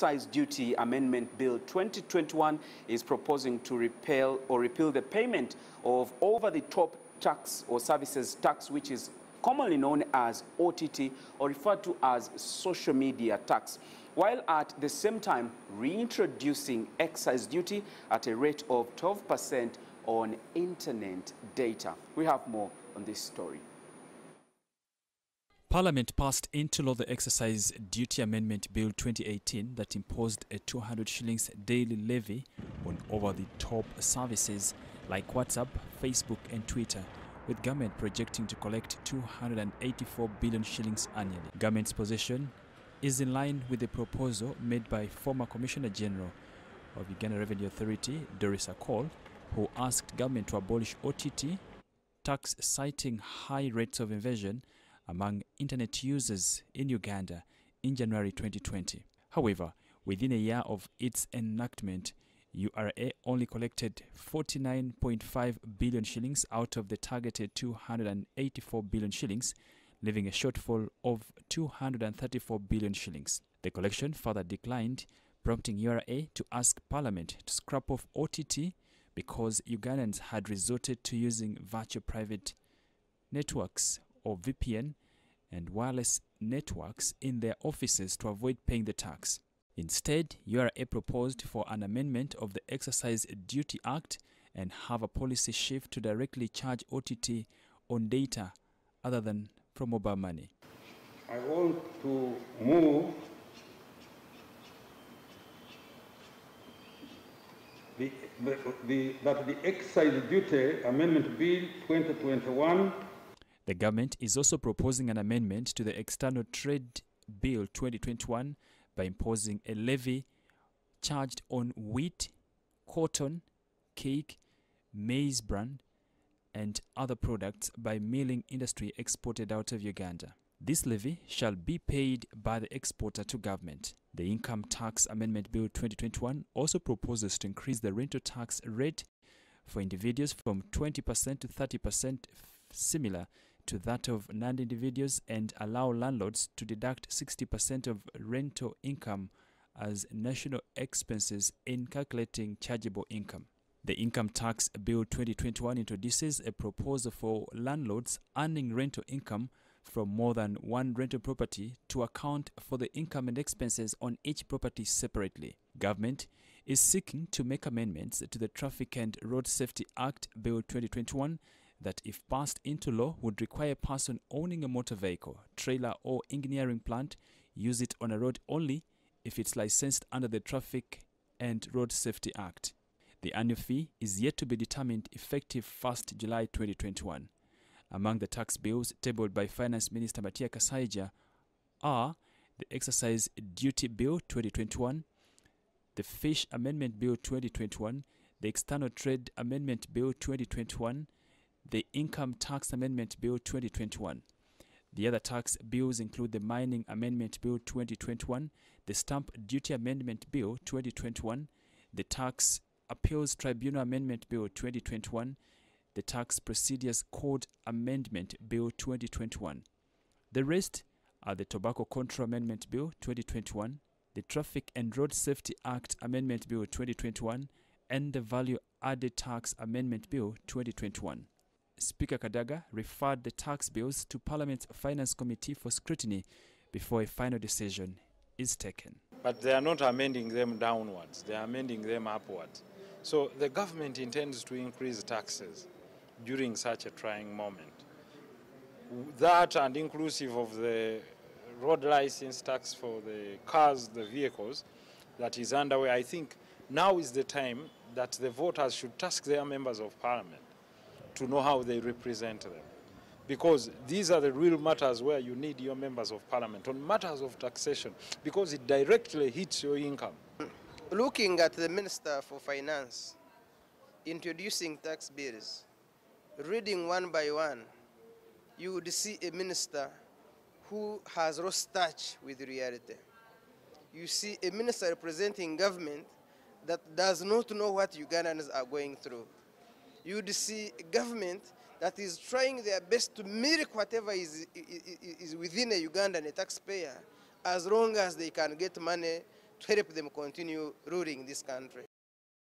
Excise Duty Amendment Bill 2021 is proposing to repeal the payment of over-the-top tax or services tax, which is commonly known as OTT or referred to as social media tax, while at the same time reintroducing excise duty at a rate of 12% on internet data. We have more on this story. Parliament passed into law the Excise Duty Amendment Bill 2018 that imposed a 200 shillings daily levy on over-the-top services like WhatsApp, Facebook and Twitter, with government projecting to collect 284 billion shillings annually. Government's position is in line with the proposal made by former Commissioner General of Uganda Revenue Authority, Doris Akol, who asked government to abolish OTT tax, citing high rates of invasion among internet users in Uganda in January 2020. However, within a year of its enactment, URA only collected 49.5 billion shillings out of the targeted 284 billion shillings, leaving a shortfall of 234 billion shillings. The collection further declined, prompting URA to ask Parliament to scrap off OTT because Ugandans had resorted to using virtual private networks or VPN and wireless networks in their offices to avoid paying the tax. Instead, URA proposed for an amendment of the Excise Duty Act and have a policy shift to directly charge OTT on data other than from mobile money. I want to move that the Excise Duty Amendment Bill 2021. The government is also proposing an amendment to the External Trade Bill 2021 by imposing a levy charged on wheat, cotton, cake, maize bran, and other products by milling industry exported out of Uganda. This levy shall be paid by the exporter to government. The Income Tax Amendment Bill 2021 also proposes to increase the rental tax rate for individuals from 20% to 30%, similar to that of non-individuals, and allow landlords to deduct 60% of rental income as national expenses in calculating chargeable income. The Income Tax Bill 2021 introduces a proposal for landlords earning rental income from more than one rental property to account for the income and expenses on each property separately. Government is seeking to make amendments to the Traffic and Road Safety Act Bill 2021 that, if passed into law, would require a person owning a motor vehicle, trailer or engineering plant use it on a road only if it's licensed under the Traffic and Road Safety Act. The annual fee is yet to be determined, effective 1st July 2021. Among the tax bills tabled by Finance Minister Matia Kasaija are the Excise Duty Bill 2021, the Fish Amendment Bill 2021, the External Trade Amendment Bill 2021, the Income Tax Amendment Bill 2021. The other tax bills include the Mining Amendment Bill 2021, the Stamp Duty Amendment Bill 2021, the Tax Appeals Tribunal Amendment Bill 2021, the Tax Procedures Code Amendment Bill 2021. The rest are the Tobacco Control Amendment Bill 2021, the Traffic and Road Safety Act Amendment Bill 2021, and the Value Added Tax Amendment Bill 2021. Speaker Kadaga referred the tax bills to Parliament's Finance Committee for scrutiny before a final decision is taken. But they are not amending them downwards, they are amending them upwards. So the government intends to increase taxes during such a trying moment. That, and inclusive of the road license tax for the cars, the vehicles, that is underway. I think now is the time that the voters should task their members of parliament to know how they represent them. Because these are the real matters where you need your members of parliament, on matters of taxation, because it directly hits your income. Looking at the Minister for Finance introducing tax bills, reading one by one, you would see a minister who has lost touch with reality. You see a minister representing government that does not know what Ugandans are going through. You would see a government that is trying their best to mimic whatever is within a Ugandan, a taxpayer, as long as they can get money to help them continue ruling this country.